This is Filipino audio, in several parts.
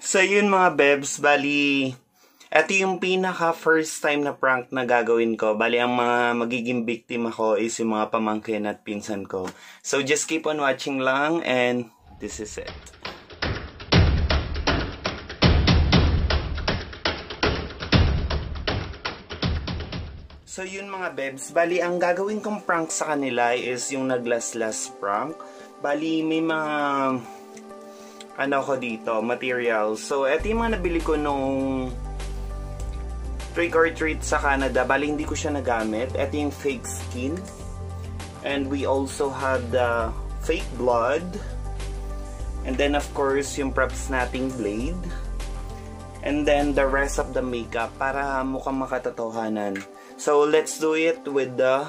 So yun mga bebs, bali ito yung pinaka first time na prank na gagawin ko. Bali ang mga magiging victim ako is yung mga pamangkin at pinsan ko. So just keep on watching lang and this is it. So yun mga bebs, bali ang gagawin kong prank sa kanila is yung naglaslas prank. Bali may mga ano ko dito, materials. So eto yung mga nabili ko nung trick or treat sa Canada, bali hindi ko siya nagamit. Ito yung fake skin. And we also had the fake blood. And then of course, yung props nating blade. And then the rest of the makeup para mukhang makatotohanan. So let's do it with the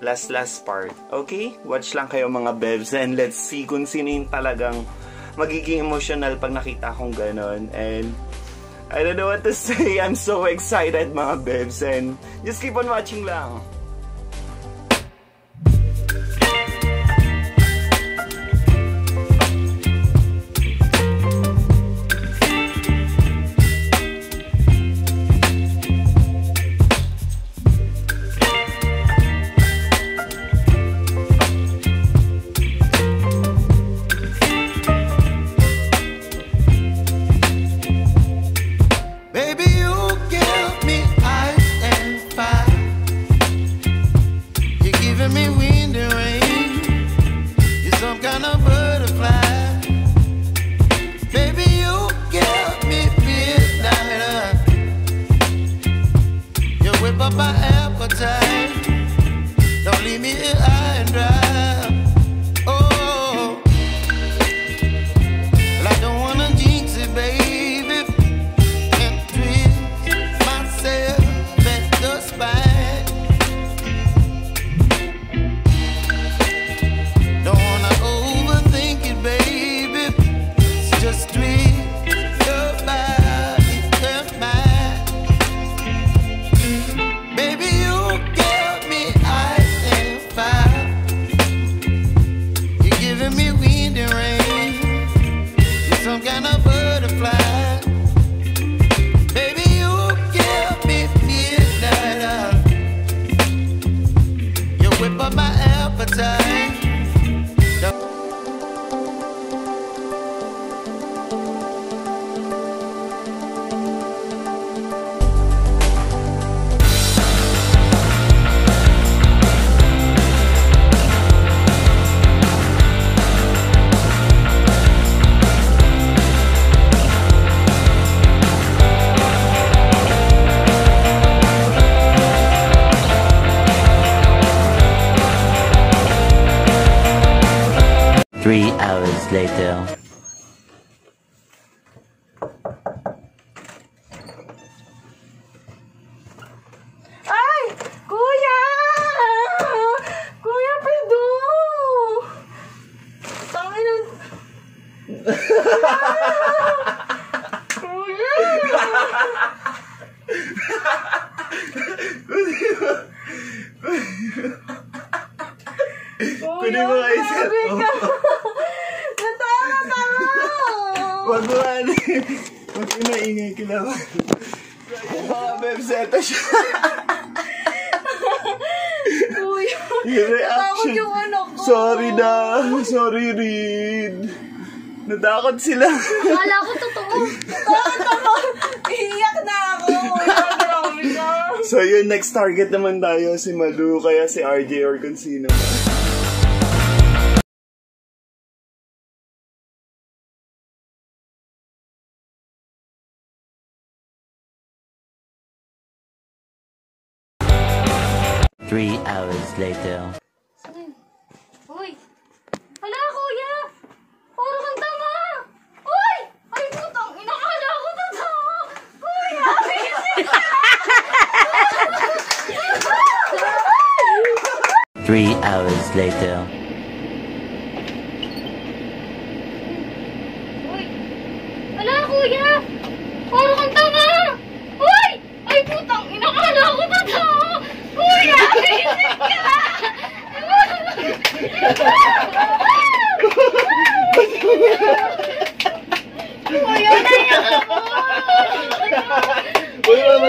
last part. Okay? Watch lang kayo mga bebs and let's see kung sino yung talagang magiging emotional pag nakita akong ganon. And I don't know what to say. I'm so excited mga bebs and just keep on watching lang. Later. Ay! Kuya! Kuya Pedro! Tangin ang... Kuya! Kuya! Wag mo ano eh. Wag mo naingay kilaman. Mga bebseta siya. Kuya. Yung reaction. Sorry na. Sorry Reed. Natakot sila. Akala ko totoo. Iiyak na ako. So yun, next target naman tayo. Si Malu, kaya si RJ or kung sino. Three hours later. Uy! Hala, kuya! Puro kang tama! Uy! Ay, putang ina! Hala ko totoo! Kuya! Amazing! 3 hours later. Uy! Hala, kuya! Puro kang tama! Uy! Ay, putang ina! Hala ko totoo! Kuya! Amazing ka! Kuya! Kuya!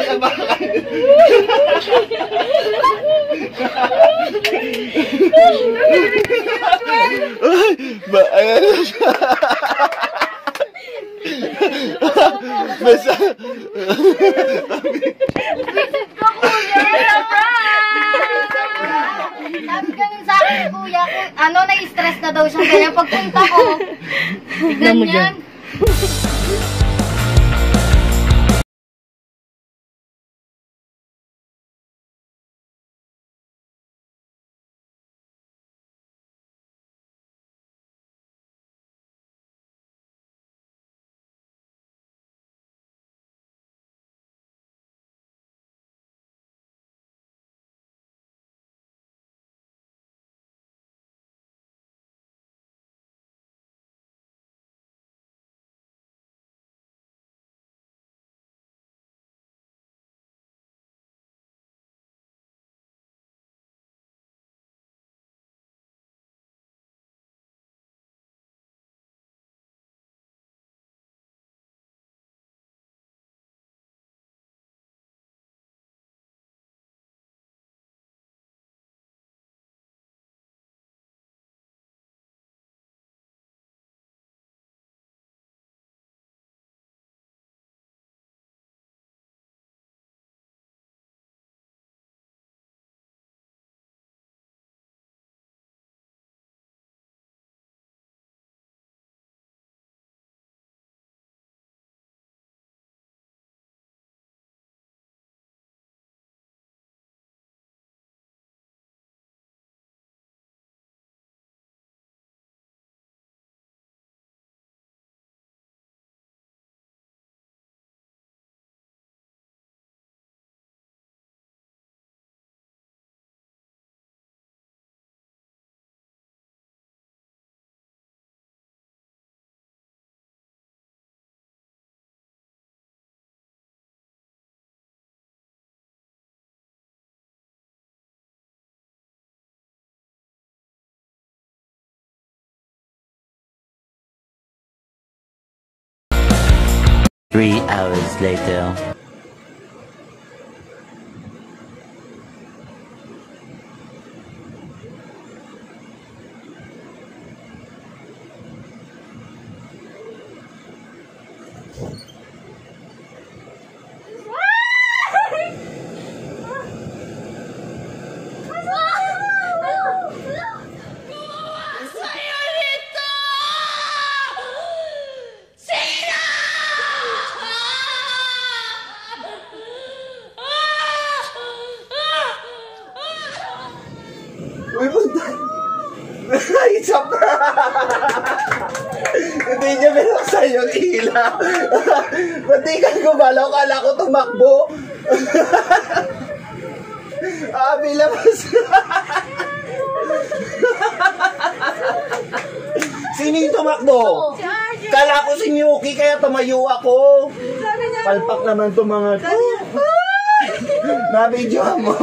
Nakabakan. Ayan na siya. Basta. Isip ko, kuya. Sabi ganun sa akin, kuya. Ano, nai-stress na daw siya. Kaya pagpunta ko, tignan yan. Three hours later. Hindi niya binuksan yung hila. Patikan ko balaw, kala ko tumakbo. Bilabas. Sino yung tumakbo? Kala ko si Yuki, kaya tumayo ako. Palpak naman itong mga to. Nabidyohan mo.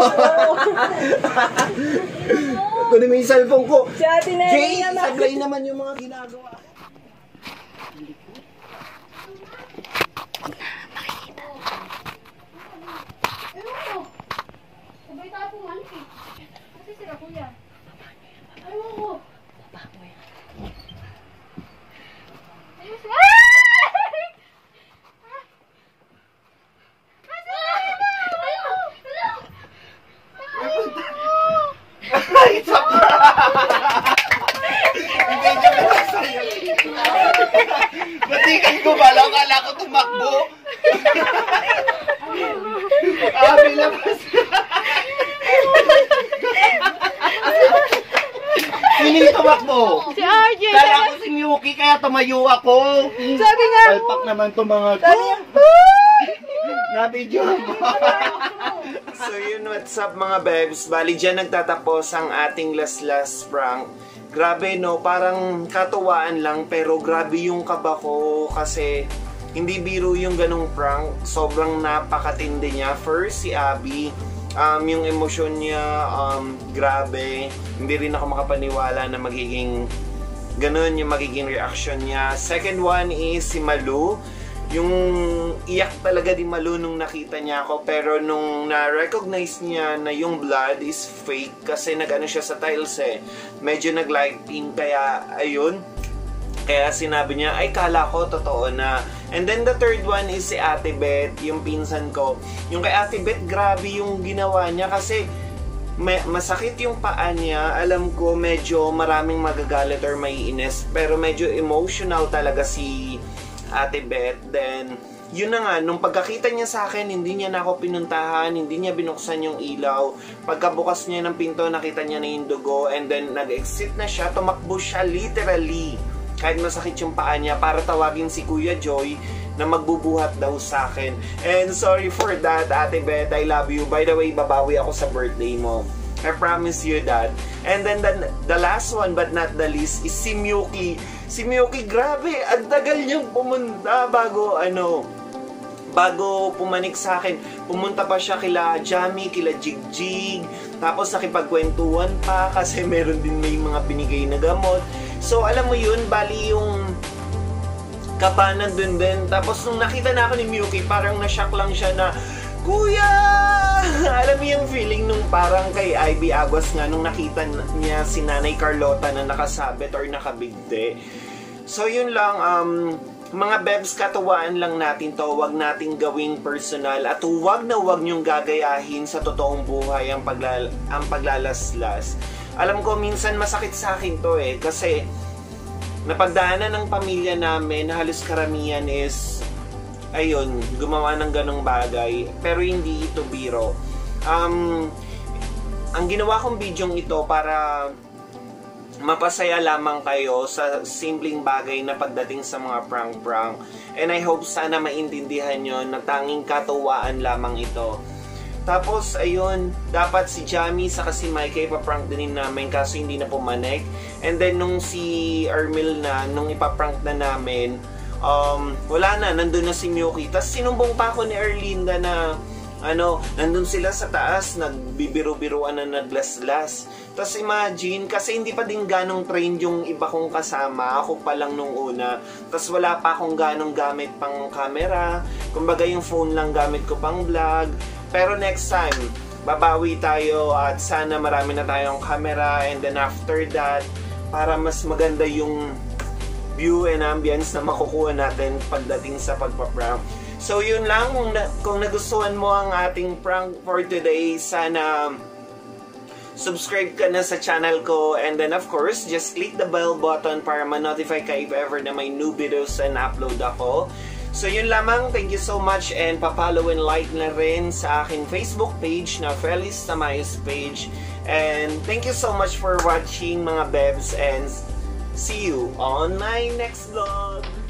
Kunin mo yung cellphone ko. Jay, sablay naman yung mga ginagawa. Huwag na makikita. Ewan ko. Sabay tayo pumalit eh. Kasi sila kuya. Ewan ko. Batikan ko bala, kala ko tumakbo. Bilabas. Sino yung tumakbo? Si RJ. Kala ko si Yuki, kaya tumayo ako. Sabi nga mo. Palpak naman itong mga to. Nabidyo mo. So yun, what's up mga babes? Bali dyan nagtatapos ang ating LASLAS prank. Grabe no, parang katuwaan lang pero grabe yung kaba ko kasi hindi biro yung ganong prank. Sobrang napakatindi niya. First, si Abby, yung emosyon niya, grabe. Hindi rin ako makapaniwala na magiging ganun yung magiging reaction niya. Second one is si Malu. Yung iyak talaga din Malu nung nakita niya ako, pero nung na-recognize niya na yung blood is fake kasi nag-ano siya sa tiles eh. Medyo nag-lighting kaya ayun. Kaya sinabi niya, ay kala ko totoo na. And then the third one is si Ate Beth, yung pinsan ko. Yung kay Ate Beth, grabe yung ginawa niya kasi masakit yung paa niya. Alam ko medyo maraming magagalit or maiinis, pero medyo emotional talaga si Ate Beth. Then, yun na nga, nung pagkakita niya sa akin, hindi niya na ako pinuntahan, hindi niya binuksan yung ilaw. Pagkabukas niya ng pinto, nakita niya na yung dugo, and then nag-exit na siya, tumakbo siya literally. Kahit masakit yung paa niya, para tawagin si Kuya Joy na magbubuhat daw sa akin. And sorry for that, Ate Beth, I love you. By the way, babawi ako sa birthday mo. I promise you that. And then the last one but not the least is si Miyuki. Si Miyuki, grabe, ang tagal niyang pumunta bago pumanik sa akin. Pumunta pa siya kila Jamie, kila Jigjig, tapos nakipagkwentuhan pa kasi meron din may mga binigay na gamot. So alam mo yun, bali yung kapanan dun din. Tapos nung nakita na ako ni Miyuki, parang na-shock lang siya na, Kuya! Alam mo yung feeling nung parang kay Ivy Aguas nga nung nakita niya si Nanay Carlota na nakasabit or nakabigte. So yun lang, mga bebs, katuwaan lang natin to. Huwag natin gawing personal at huwag na huwag niyong gagayahin sa totoong buhay ang paglalaslas. Alam ko minsan masakit sa akin to eh, kasi napagdaanan ng pamilya namin na halos karamihan is ayun, gumawa ng ganong bagay, pero hindi ito biro. Ang ginawa kong bidyong ito para mapasaya lamang kayo sa simpleng bagay na pagdating sa mga prank-prank. And I hope sana maintindihan nyo na tanging katuwaan lamang ito. Tapos, ayun, dapat si Jamie saka si Mikey ipaprank din namin kasi hindi na pumanek. And then, nung si Ermil na, nung ipaprank na namin, wala na, nandun na si Miyuki. Tapos sinumbong pa ako ni Erlinda na nandun sila sa taas, nagbibiro-biruan na naglaslas. Tapos imagine, kasi hindi pa din ganong trained yung iba kong kasama, ako pa lang nung una. Tapos wala pa akong ganong gamit pang camera, kumbaga yung phone lang gamit ko pang vlog. Pero next time, babawi tayo at sana marami na tayong camera. And then after that, para mas maganda yung view and ambience na makukuha natin pagdating sa pagpa-prank. So yun lang, kung nagustuhan mo ang ating prank for today, sana subscribe ka na sa channel ko, and then of course, just click the bell button para ma-notify ka if ever na may new videos and upload ako. So yun lamang, thank you so much, and pa-follow and like na rin sa aking Facebook page na Feliz Tamayos page. And thank you so much for watching mga bebs, and see you on my next vlog!